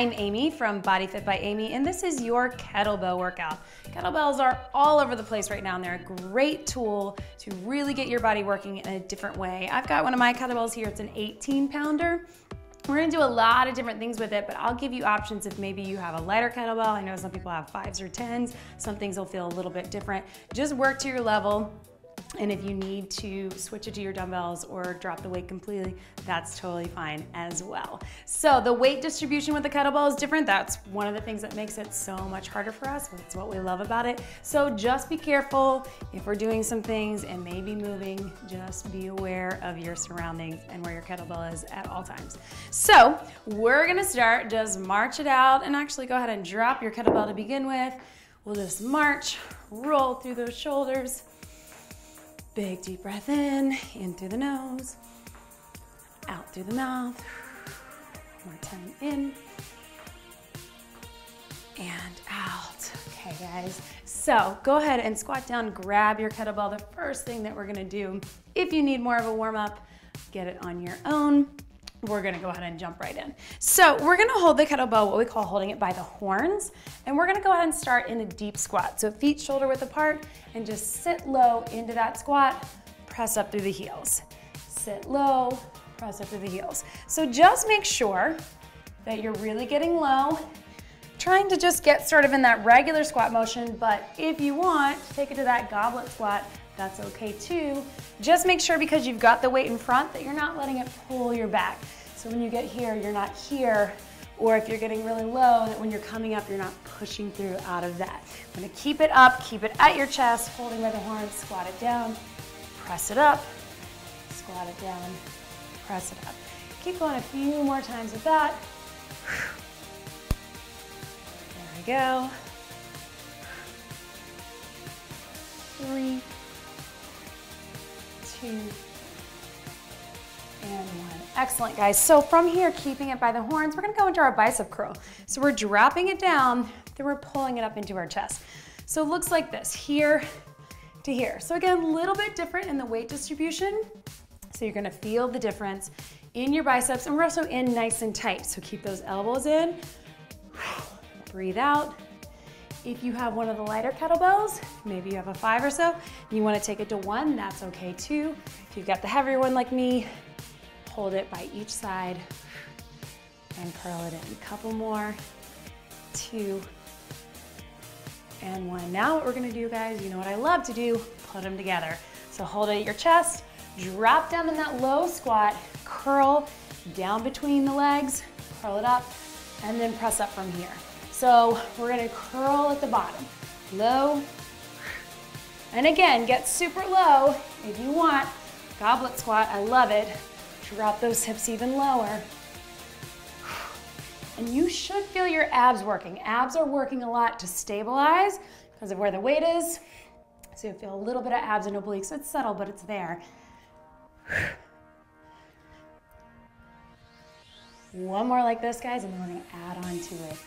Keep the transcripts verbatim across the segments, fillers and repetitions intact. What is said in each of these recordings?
I'm Amy from Body Fit by Amy, and this is your kettlebell workout. Kettlebells are all over the place right now, and they're a great tool to really get your body working in a different way. I've got one of my kettlebells here. It's an eighteen pounder. We're gonna do a lot of different things with it, but I'll give you options if maybe you have a lighter kettlebell. I know some people have fives or tens. Some things will feel a little bit different. Just work to your level. And if you need to switch it to your dumbbells or drop the weight completely, that's totally fine as well. So the weight distribution with the kettlebell is different. That's one of the things that makes it so much harder for us. It's what we love about it. So just be careful if we're doing some things and maybe moving, just be aware of your surroundings and where your kettlebell is at all times. So we're gonna start, just march it out, and actually go ahead and drop your kettlebell to begin with. We'll just march, roll through those shoulders. Big deep breath in, in through the nose, out through the mouth. One more time in and out. Okay guys, so go ahead and squat down, grab your kettlebell. The first thing that we're gonna do, if you need more of a warm up, get it on your own. We're gonna go ahead and jump right in. So we're gonna hold the kettlebell, what we call holding it by the horns, and we're gonna go ahead and start in a deep squat. So feet shoulder width apart, and just sit low into that squat, press up through the heels. Sit low, press up through the heels. So just make sure that you're really getting low, trying to just get sort of in that regular squat motion, but if you want, take it to that goblet squat. That's okay too. Just make sure, because you've got the weight in front, that you're not letting it pull your back. So when you get here, you're not here, or if you're getting really low, that when you're coming up, you're not pushing through out of that. I'm gonna keep it up, keep it at your chest, holding by the horns, squat it down, press it up, squat it down, press it up. Keep going a few more times with that. There we go. Three. Two, and one. Excellent, guys. So from here, keeping it by the horns, we're gonna go into our bicep curl. So we're dropping it down, then we're pulling it up into our chest. So it looks like this, here to here. So again, a little bit different in the weight distribution. So you're gonna feel the difference in your biceps, and we're also in nice and tight. So keep those elbows in, breathe out. If you have one of the lighter kettlebells, maybe you have a five or so, and you want to take it to one, that's okay too. If you've got the heavier one like me, hold it by each side and curl it in. A couple more, two, and one. Now what we're going to do, guys, you know what I love to do, put them together. So hold it at your chest, drop down in that low squat, curl down between the legs, curl it up, and then press up from here. So we're gonna curl at the bottom, low, and again, get super low if you want. Goblet squat, I love it. Drop those hips even lower. And you should feel your abs working. Abs are working a lot to stabilize because of where the weight is. So you feel a little bit of abs and obliques. It's subtle, but it's there. One more like this, guys, and then we're gonna add on to it.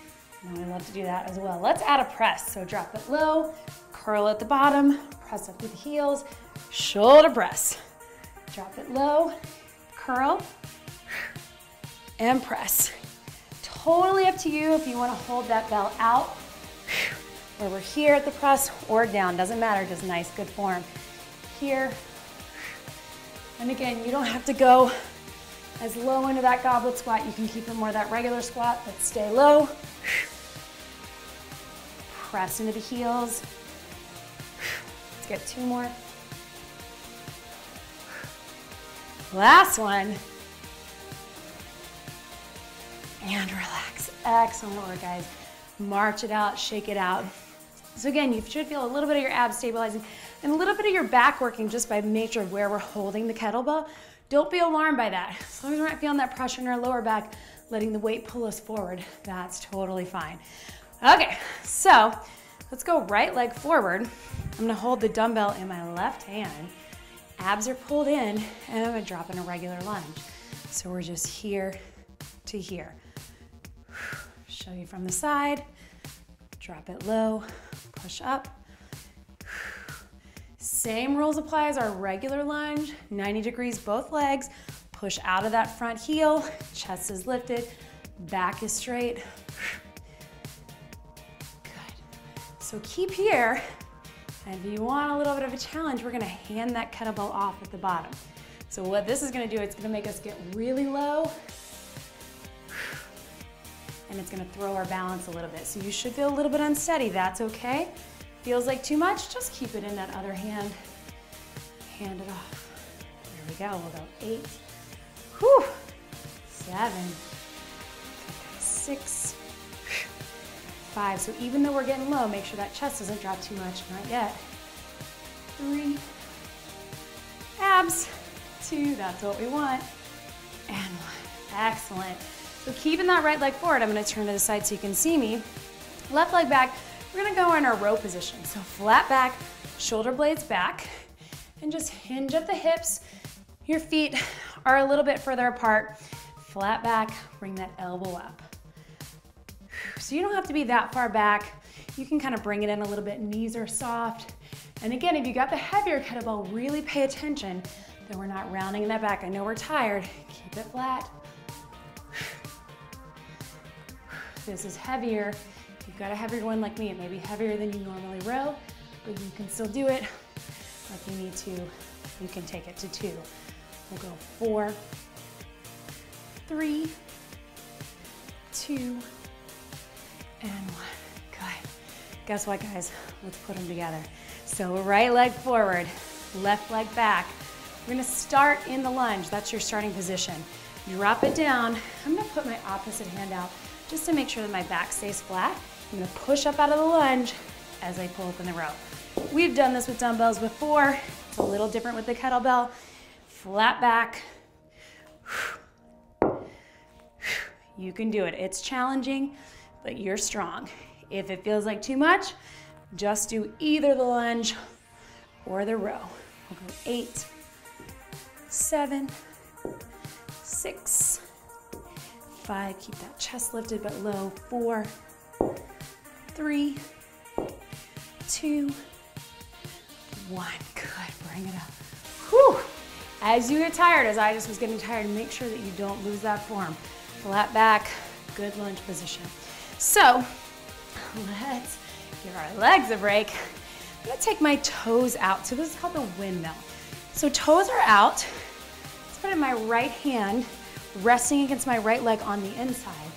And I love to do that as well. Let's add a press. So drop it low, curl at the bottom, press up with the heels, shoulder press. Drop it low, curl, and press. Totally up to you if you want to hold that bell out, where we're here at the press or down, doesn't matter, just nice, good form. Here, and again, you don't have to go as low into that goblet squat. You can keep it more that regular squat, but stay low. Press into the heels. Let's get two more. Last one. And relax. Excellent work, guys. March it out, shake it out. So again, you should feel a little bit of your abs stabilizing and a little bit of your back working just by nature of where we're holding the kettlebell. Don't be alarmed by that. As long as we're not feeling that pressure in our lower back, letting the weight pull us forward, that's totally fine. Okay, so let's go right leg forward. I'm gonna hold the dumbbell in my left hand. Abs are pulled in, and I'm gonna drop in a regular lunge. So we're just here to here. Show you from the side. Drop it low, push up. Same rules apply as our regular lunge. ninety degrees both legs. Push out of that front heel, chest is lifted. back is straight. Good. So keep here. And if you want a little bit of a challenge, we're gonna hand that kettlebell off at the bottom. So what this is gonna do, it's gonna make us get really low, and it's gonna throw our balance a little bit. So you should feel a little bit unsteady, that's okay. Feels like too much, just keep it in that other hand. Hand it off. There we go, we'll go eight, whew, seven, six, five. So even though we're getting low, make sure that chest doesn't drop too much, not yet. Three, abs, two, that's what we want, and one, excellent. So keeping that right leg forward, I'm gonna turn to the side so you can see me. Left leg back, we're gonna go in our row position. So flat back, shoulder blades back, and just hinge at the hips. Your feet are a little bit further apart. Flat back, bring that elbow up. So you don't have to be that far back. You can kind of bring it in a little bit, knees are soft. And again, if you got the heavier kettlebell, really pay attention that we're not rounding that back. I know we're tired, keep it flat. This is heavier. If you've got a heavier one like me, it may be heavier than you normally row, but you can still do it. If you need to, you can take it to two. We'll go four, three, two, and one. Good. Guess what, guys? Let's put them together. So right leg forward, left leg back. We're gonna start in the lunge. That's your starting position. Drop it down. I'm gonna put my opposite hand out just to make sure that my back stays flat. I'm gonna push up out of the lunge as I pull up in the row. We've done this with dumbbells before. It's a little different with the kettlebell. Flat back. You can do it. It's challenging, but you're strong. If it feels like too much, just do either the lunge or the row. We'll go eight, seven, six, five. Keep that chest lifted but low. Four, three, two, one. Good, bring it up. Whew. As you get tired, as I just was getting tired, make sure that you don't lose that form. Flat back, good lunge position. So let's give our legs a break. I'm gonna take my toes out. So this is called the windmill. So toes are out. Let's put in my right hand, resting against my right leg on the inside.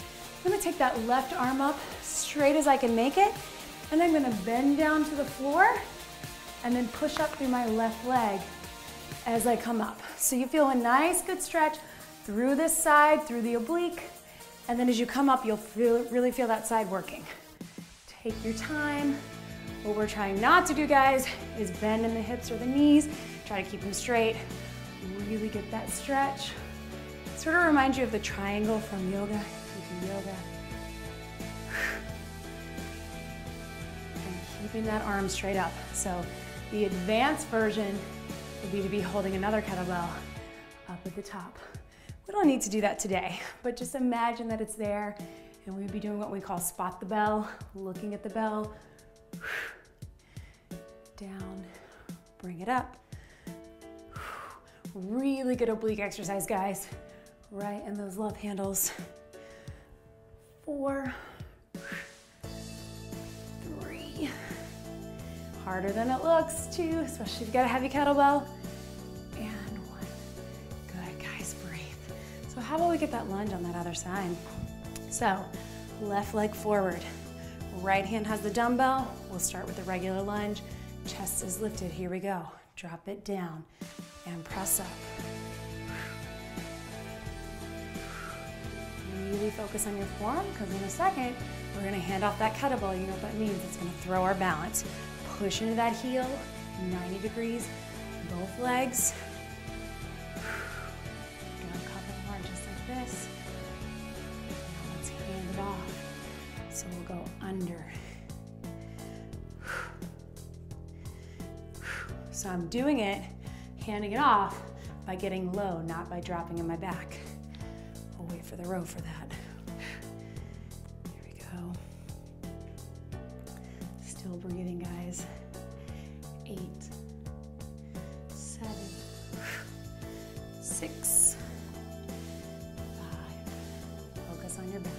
I'm gonna take that left arm up straight as I can make it, and I'm gonna bend down to the floor and then push up through my left leg as I come up. So you feel a nice good stretch through this side, through the oblique, and then as you come up, you'll feel, really feel that side working. Take your time. What we're trying not to do, guys, is bend in the hips or the knees. Try to keep them straight. Really get that stretch. Sort of reminds you of the triangle from yoga. You can yoga. Keeping that arm straight up. So the advanced version would be to be holding another kettlebell up at the top. We don't need to do that today, but just imagine that it's there, and we'd be doing what we call spot the bell, looking at the bell, down, bring it up. Really good oblique exercise, guys. Right in those love handles. Four, three. Harder than it looks, too, especially if you've got a heavy kettlebell. And one. Good, guys, breathe. So how about we get that lunge on that other side? So, left leg forward. Right hand has the dumbbell. We'll start with the regular lunge. Chest is lifted, here we go. Drop it down and press up. Really focus on your form, because in a second, we're gonna hand off that kettlebell. You know what that means, it's gonna throw our balance. Push into that heel, ninety degrees, both legs. Gonna cover the arm just like this. Now let's hand it off. So we'll go under. So I'm doing it, handing it off by getting low, not by dropping in my back. We'll wait for the row for that. Still breathing, guys. Eight, seven, six, five. Focus on your back.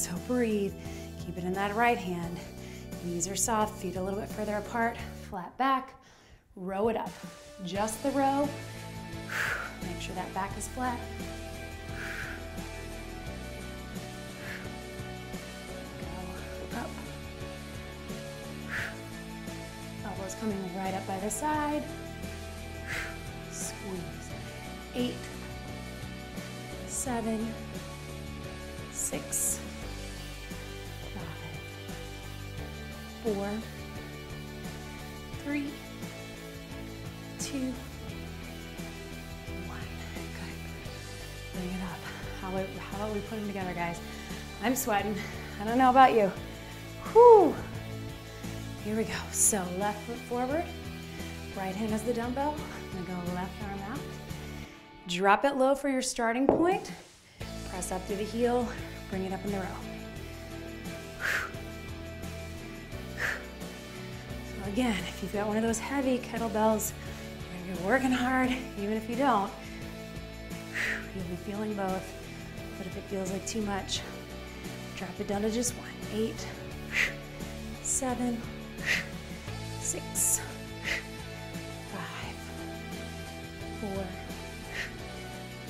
So breathe, keep it in that right hand. Knees are soft, feet a little bit further apart, flat back, row it up. Just the row, make sure that back is flat. Go up. Elbows coming right up by the side. Squeeze. Eight, seven, six, five, four, three, two, one. Good. Bring it up. How about, how about we put them together, guys? I'm sweating. I don't know about you. Whew. Here we go. So left foot forward. Right hand is the dumbbell. I'm going to go left arm out. Drop it low for your starting point. Press up through the heel. Bring it up in the row. So again, if you've got one of those heavy kettlebells, you're going to be working hard. Even if you don't, you'll be feeling both. But if it feels like too much, drop it down to just one. Eight, seven, six, five, four,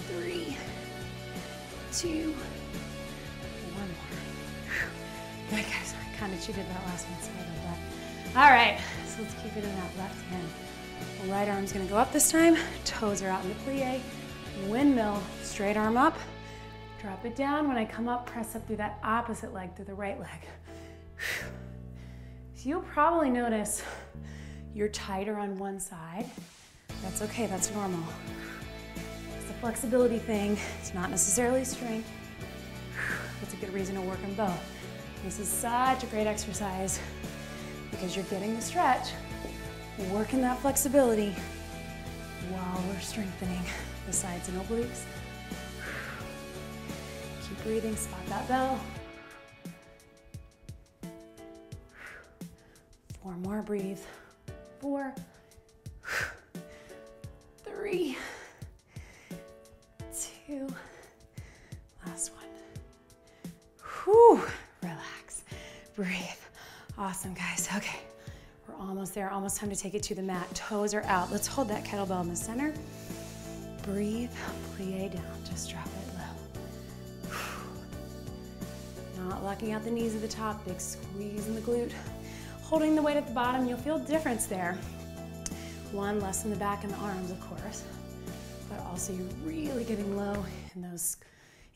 three, two, one more. Good, guys. I kind of cheated that last one, so I did that. All right, so let's keep it in that left hand. The right arm's gonna go up this time. Toes are out in the plie. Windmill, straight arm up. Drop it down. When I come up, press up through that opposite leg, through the right leg. So you'll probably notice you're tighter on one side. That's okay, that's normal. Flexibility thing, it's not necessarily strength. That's a good reason to work on both. This is such a great exercise because you're getting the stretch, working that flexibility while we're strengthening the sides and obliques. Keep breathing, spot that bell. Four more, breathe. Four, three, two. Last one. Whew. Relax. Breathe. Awesome, guys. Okay. We're almost there. Almost time to take it to the mat. Toes are out. Let's hold that kettlebell in the center. Breathe. Plie down. Just drop it low. Whew. Not locking out the knees at the top. Big squeeze in the glute. Holding the weight at the bottom. You'll feel a difference there. One, less in the back and the arms, of course. But also you're really getting low in those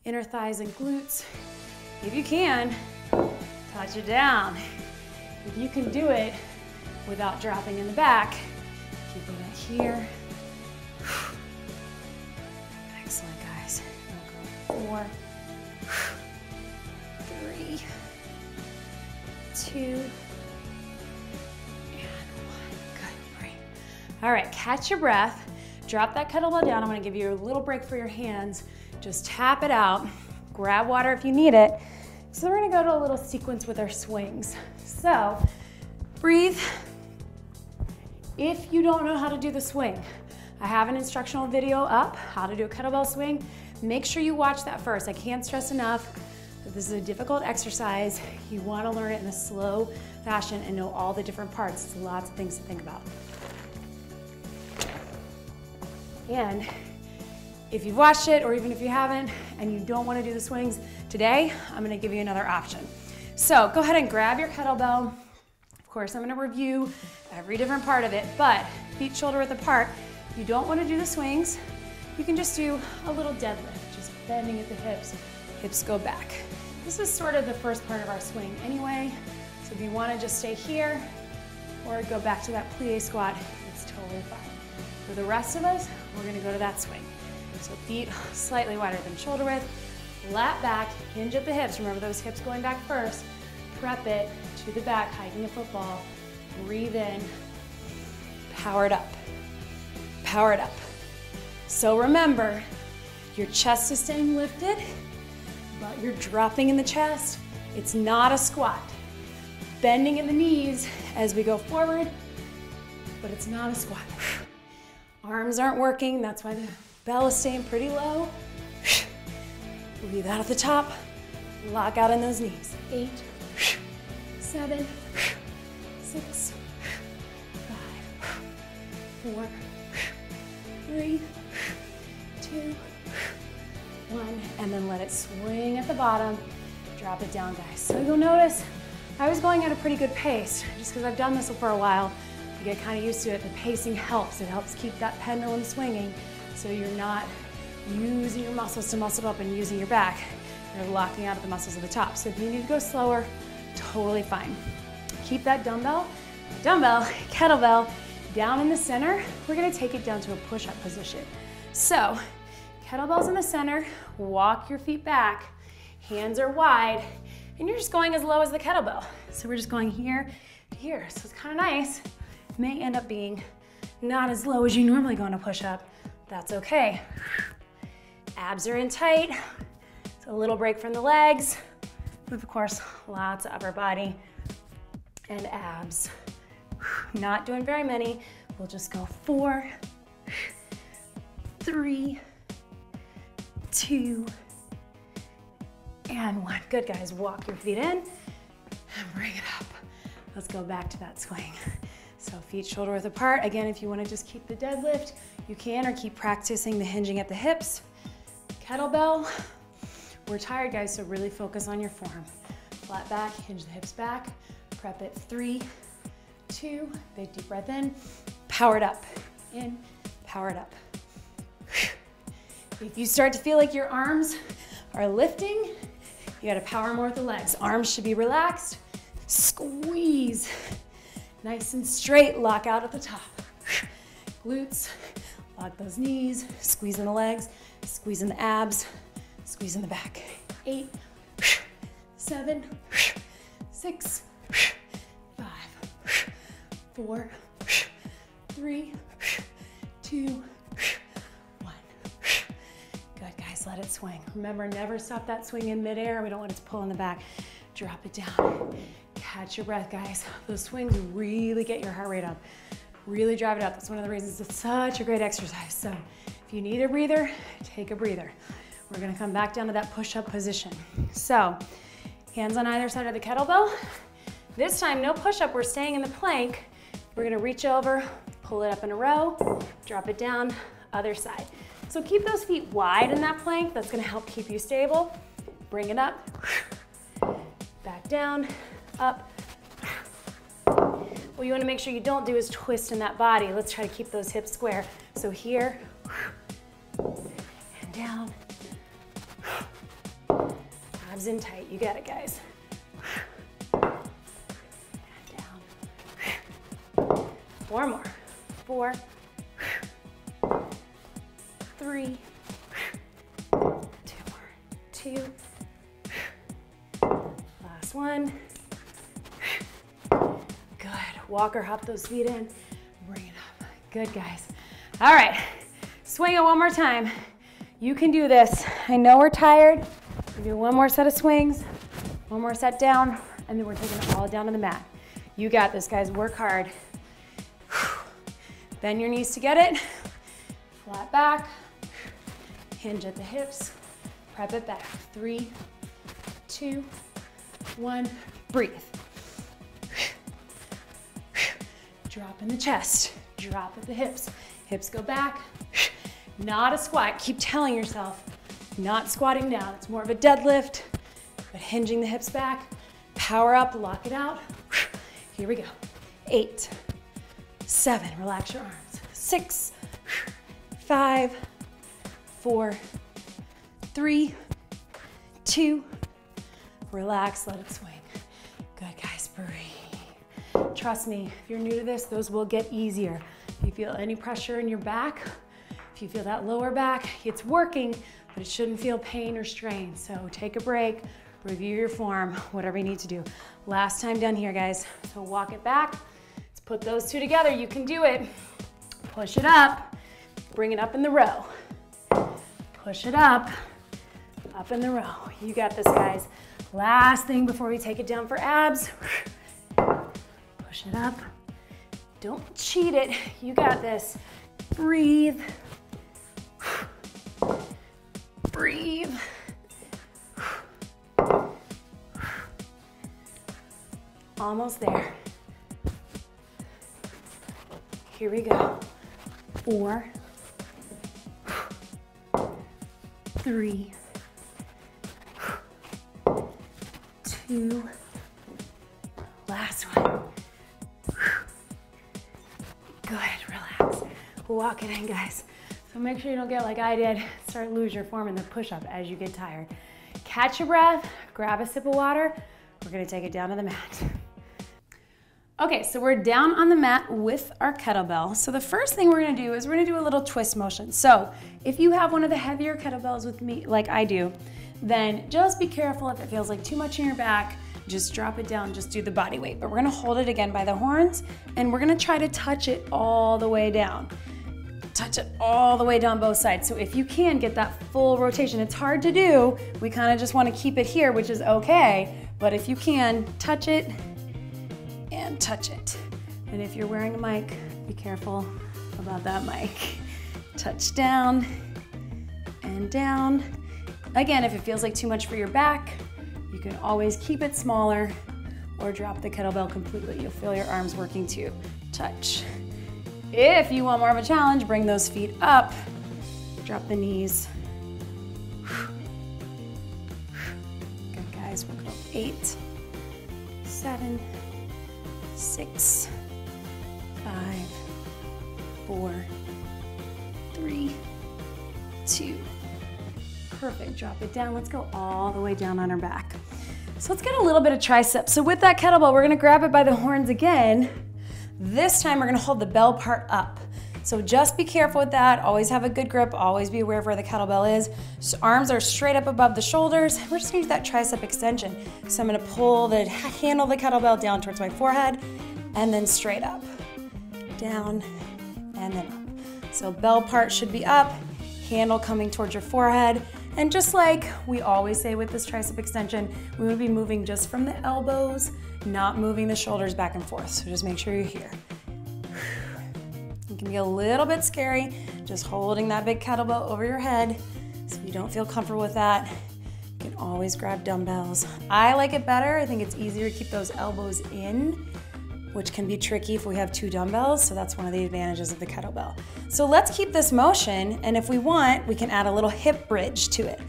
inner thighs and glutes. If you can, touch it down. If you can do it without dropping in the back, keeping it here. Excellent, guys. We'll go four, three, two, and one. Good, breathe. All right, catch your breath. Drop that kettlebell down. I'm gonna give you a little break for your hands. Just tap it out. Grab water if you need it. So we're gonna go to a little sequence with our swings. So, breathe. If you don't know how to do the swing, I have an instructional video up, how to do a kettlebell swing. Make sure you watch that first. I can't stress enough that this is a difficult exercise. You wanna learn it in a slow fashion and know all the different parts. There's lots of things to think about. And if you've watched it, or even if you haven't, and you don't want to do the swings today, I'm going to give you another option. So go ahead and grab your kettlebell. Of course, I'm going to review every different part of it, but feet shoulder width apart. If you don't want to do the swings, you can just do a little deadlift, just bending at the hips. Hips go back. This is sort of the first part of our swing anyway, so if you want to just stay here or go back to that plie squat, it's totally fine. For the rest of us, we're gonna go to that swing. So feet slightly wider than shoulder width, flat back, hinge at the hips. Remember those hips going back first. Prep it to the back, hiking a football. Breathe in, power it up, power it up. So remember, your chest is staying lifted, but you're dropping in the chest. It's not a squat. Bending in the knees as we go forward, but it's not a squat. Arms aren't working, that's why the bell is staying pretty low. Breathe out at the top, Lock out in those knees. Eight, seven, six, five, four, three, two, one, and then let it swing at the bottom. Drop it down, guys. So you'll notice I was going at a pretty good pace just because I've done this for a while. You get kind of used to it. The pacing helps. It helps keep that pendulum swinging so you're not using your muscles to muscle up and using your back. You're locking out of the muscles at the top. So if you need to go slower, totally fine. Keep that dumbbell, dumbbell, kettlebell down in the center. We're gonna take it down to a push-up position. So kettlebell's in the center, walk your feet back, hands are wide, and you're just going as low as the kettlebell. So we're just going here to here. So it's kind of nice. It may end up being not as low as you normally go on a push-up. That's okay. Abs are in tight. It's a little break from the legs. But of course, lots of upper body and abs. Not doing very many. We'll just go four, three, two, and one. Good, guys. Walk your feet in and bring it up. Let's go back to that swing. So feet shoulder width apart. Again, if you want to just keep the deadlift, you can, or keep practicing the hinging at the hips. Kettlebell. We're tired, guys, so really focus on your form. Flat back, hinge the hips back, prep it. Three, two, big deep breath in, power it up. In, power it up. If you start to feel like your arms are lifting, you gotta power more with the legs. Arms should be relaxed. Squeeze. Nice and straight, lock out at the top. Glutes, lock those knees, squeeze in the legs, squeeze in the abs, squeeze in the back. Eight, seven, six, five, four, three, two, one. Good, guys, let it swing. Remember, never stop that swing in midair. We don't want it to pull in the back. Drop it down. Catch your breath, guys. Those swings really get your heart rate up. Really drive it up. That's one of the reasons it's such a great exercise. So if you need a breather, take a breather. We're gonna come back down to that push-up position. So hands on either side of the kettlebell. This time, no push-up, we're staying in the plank. We're gonna reach over, pull it up in a row, drop it down, other side. So keep those feet wide in that plank. That's gonna help keep you stable. Bring it up, back down, up. What you want to make sure you don't do is twist in that body. Let's try to keep those hips square. So here, and down. Abs in tight, you got it, guys. And down. Four more. Four, three, two more, two, last one. Walk or hop those feet in, bring it up. Good, guys. All right, swing it one more time. You can do this. I know we're tired. We do one more set of swings, one more set down, and then we're taking it all down to the mat. You got this, guys. Work hard. Bend your knees to get it. Flat back, hinge at the hips, prep it back. Three, two, one, breathe. Drop in the chest, drop at the hips. Hips go back, not a squat. Keep telling yourself, not squatting down. It's more of a deadlift, but hinging the hips back. Power up, lock it out. Here we go. Eight, seven, relax your arms. Six, five, four, three, two, relax, let it swing. Good, guys, breathe. Trust me, if you're new to this, those will get easier. If you feel any pressure in your back, if you feel that lower back, it's working, but it shouldn't feel pain or strain. So take a break, review your form, whatever you need to do. Last time down here, guys. So walk it back. Let's put those two together. You can do it. Push it up. Bring it up in the row. Push it up. Up in the row. You got this, guys. Last thing before we take it down for abs. Push it up. Don't cheat it. You got this. Breathe. Breathe. Almost there. Here we go. Four, three, two, last one. Good, relax. Walk it in, guys. So make sure you don't get like I did, start to lose your form in the push-up as you get tired. Catch your breath, grab a sip of water. We're gonna take it down to the mat. Okay, so we're down on the mat with our kettlebell. So the first thing we're gonna do is we're gonna do a little twist motion. So if you have one of the heavier kettlebells with me, like I do, then just be careful if it feels like too much in your back, just drop it down, just do the body weight. But we're gonna hold it again by the horns and we're gonna try to touch it all the way down. Touch it all the way down both sides. So if you can get that full rotation, it's hard to do. We kind of just wanna keep it here, which is okay. But if you can, touch it and touch it. And if you're wearing a mic, be careful about that mic. Touch down and down. Again, if it feels like too much for your back, you can always keep it smaller or drop the kettlebell completely. You'll feel your arms working too. Touch. If you want more of a challenge, bring those feet up, drop the knees. Good, guys, we'll go eight, seven, six, five, four, three, two. Perfect, drop it down. Let's go all the way down on our back. So let's get a little bit of triceps. So with that kettlebell, we're gonna grab it by the horns again. This time we're gonna hold the bell part up. So just be careful with that. Always have a good grip. Always be aware of where the kettlebell is. So arms are straight up above the shoulders. We're just gonna use that tricep extension. So I'm gonna pull the handle of the kettlebell down towards my forehead and then straight up, down, and then up. So bell part should be up, handle coming towards your forehead. And just like we always say with this tricep extension, we would be moving just from the elbows, not moving the shoulders back and forth. So just make sure you're here. It can be a little bit scary, just holding that big kettlebell over your head. So if you don't feel comfortable with that, you can always grab dumbbells. I like it better. I think it's easier to keep those elbows in, which can be tricky if we have two dumbbells. So that's one of the advantages of the kettlebell. So let's keep this motion. And if we want, we can add a little hip bridge to it.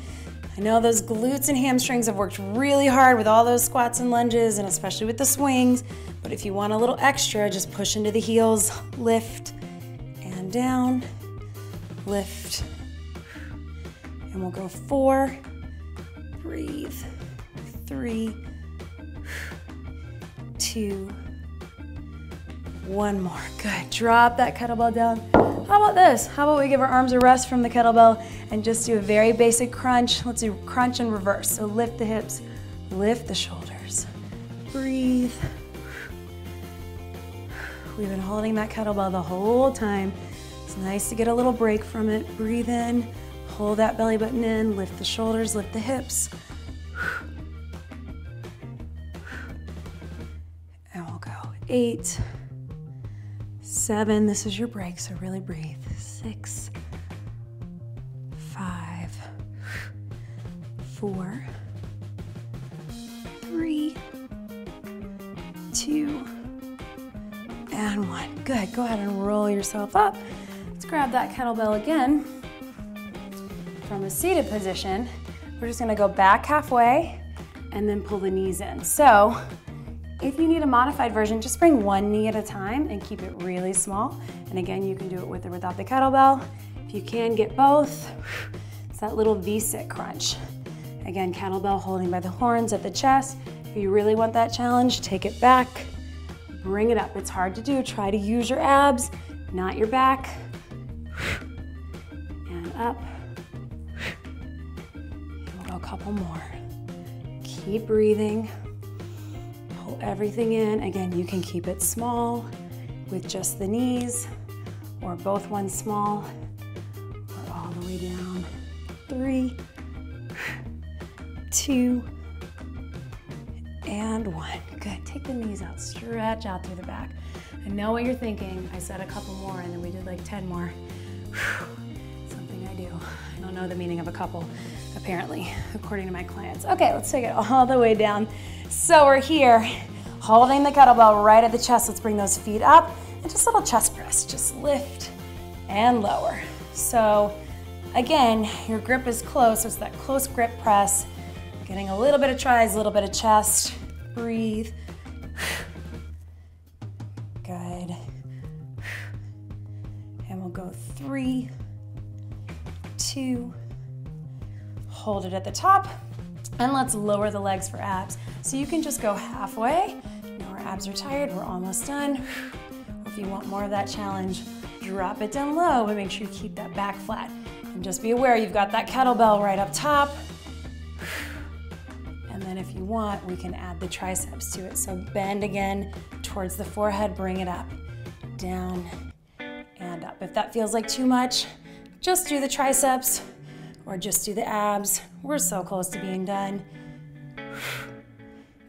I know those glutes and hamstrings have worked really hard with all those squats and lunges and especially with the swings. But if you want a little extra, just push into the heels, lift, and down, lift. And we'll go four, breathe, three, two, one more. Good, drop that kettlebell down. How about this? How about we give our arms a rest from the kettlebell and just do a very basic crunch. Let's do crunch and reverse. So lift the hips, lift the shoulders, breathe. We've been holding that kettlebell the whole time. It's nice to get a little break from it. Breathe in, hold that belly button in, lift the shoulders, lift the hips. And we'll go eight, seven, this is your break, so really breathe. Six, five, four, three, two, and one. Good, go ahead and roll yourself up. Let's grab that kettlebell again. From a seated position, we're just gonna go back halfway and then pull the knees in. So, if you need a modified version, just bring one knee at a time and keep it really small. And again, you can do it with or without the kettlebell. If you can get both, it's that little V-sit crunch. Again, kettlebell holding by the horns at the chest. If you really want that challenge, take it back, bring it up. It's hard to do. Try to use your abs, not your back. And up. And we'll go a couple more. Keep breathing. Pull everything in. Again, you can keep it small with just the knees or both ones small or all the way down. Three, two, and one. Good, take the knees out, stretch out through the back. I know what you're thinking. I said a couple more and then we did like ten more. Whew. Something I do. I don't know the meaning of a couple, apparently, according to my clients. Okay, let's take it all the way down. So we're here, Holding the kettlebell right at the chest, let's bring those feet up and just a little chest press. Just lift and lower. So again, your grip is close, so it's that close grip press. Getting a little bit of tries, a little bit of chest. Breathe. Good. And we'll go three, two, hold it at the top, and let's lower the legs for abs. So you can just go halfway. Now our abs are tired, we're almost done. If you want more of that challenge, drop it down low, but make sure you keep that back flat. And just be aware, you've got that kettlebell right up top. And then if you want, we can add the triceps to it. So bend again towards the forehead, bring it up, down, and up. If that feels like too much, just do the triceps or just do the abs. We're so close to being done.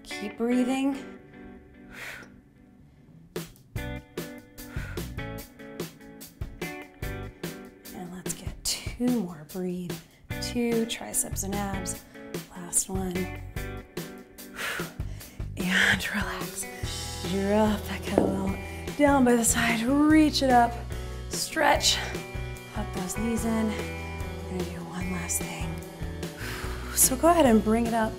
Keep breathing. And let's get two more. Breathe. Two, triceps and abs. Last one. And relax. Drop that kettlebell down by the side. Reach it up. Stretch. Pop those knees in. We're gonna do one last thing. So go ahead and bring it up.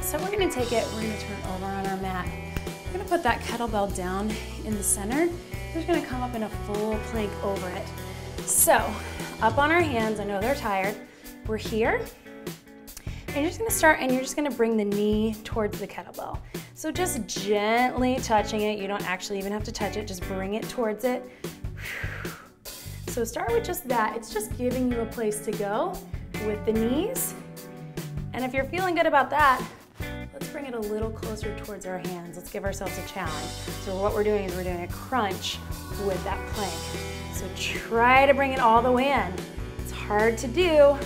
So we're gonna take it, we're gonna turn over on our mat. We're gonna put that kettlebell down in the center. We're just gonna come up in a full plank over it. So, up on our hands, I know they're tired. We're here, and you're just gonna start and you're just gonna bring the knee towards the kettlebell. So just gently touching it, you don't actually even have to touch it, just bring it towards it. So start with just that. It's just giving you a place to go with the knees. And if you're feeling good about that, let's bring it a little closer towards our hands. Let's give ourselves a challenge. So what we're doing is we're doing a crunch with that plank. So try to bring it all the way in. It's hard to do,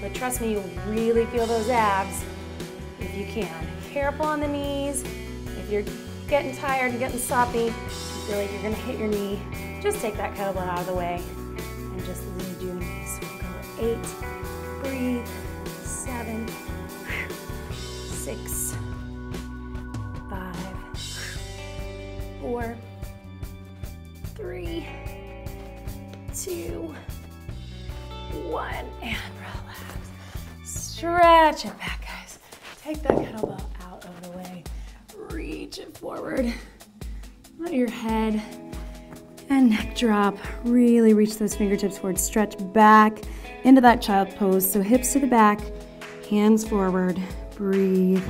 but trust me, you'll really feel those abs if you can. Careful on the knees. If you're getting tired and getting soppy, you feel like you're gonna hit your knee, just take that kettlebell out of the way and just lead your knees. Go eight, breathe. Seven, six, five, four, three, two, one, and relax. Stretch it back, guys. Take that kettlebell out of the way. Reach it forward. Let your head and neck drop. Really reach those fingertips forward. Stretch back into that child pose. So hips to the back, hands forward, breathe.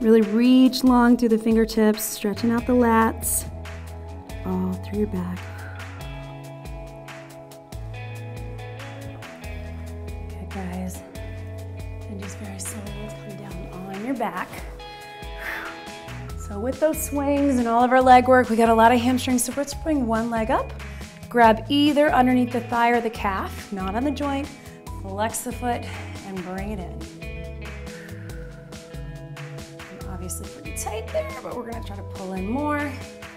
Really reach long through the fingertips, stretching out the lats, all through your back. Good, guys. And just very slowly come down on your back. So with those swings and all of our leg work, we got a lot of hamstrings, so let's bring one leg up. Grab either underneath the thigh or the calf, not on the joint, flex the foot and bring it in. I'm obviously pretty tight there, but we're gonna try to pull in more.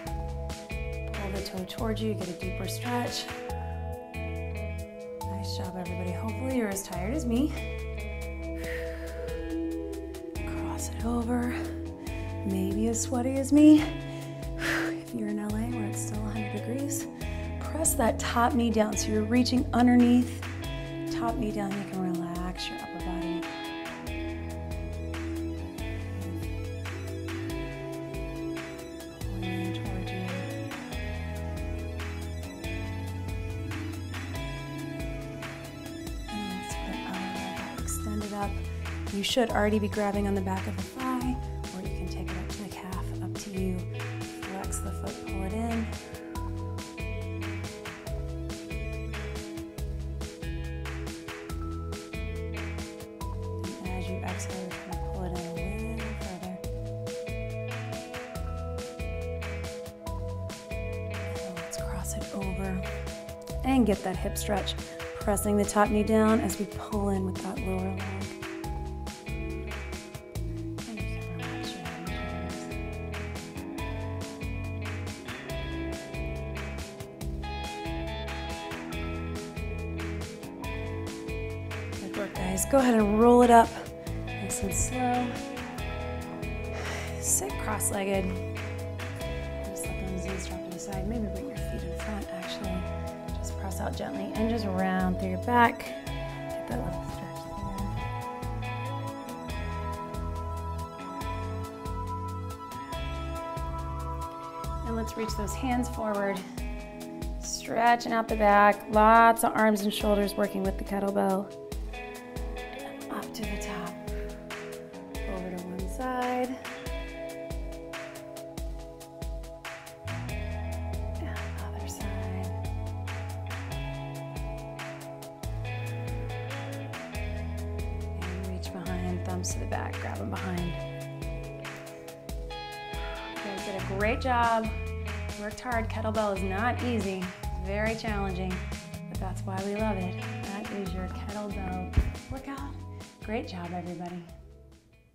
Pull the toe towards you, get a deeper stretch. Nice job, everybody. Hopefully you're as tired as me. Cross it over. Maybe as sweaty as me. If you're in L A where it's still one hundred degrees, press that top knee down so you're reaching underneath. Top knee down, you can relax your upper body. Lean toward you. And let's put our leg up, extend it up. You should already be grabbing on the back of the thigh, or you can take it up to the calf, up to you. Flex the foot, pull it in. And get that hip stretch, pressing the top knee down as we pull in with that lower leg. And you can relax your shoulders. Good work, guys. Go ahead and roll it up, nice and slow. sit cross-legged. Just let those knees drop to the side. Maybe bring your feet in front, actually. Just press out gently and just round through your back. Get that little stretch there. And let's reach those hands forward. Stretching out the back. Lots of arms and shoulders working with the kettlebell. And up to the top. Over to one side. And other side. And reach behind. Thumbs to the back. Grab them behind. You guys did a great job. Worked hard. Kettlebell is not easy. Very challenging, but that's why we love it. That is your kettlebell workout. Great job, everybody.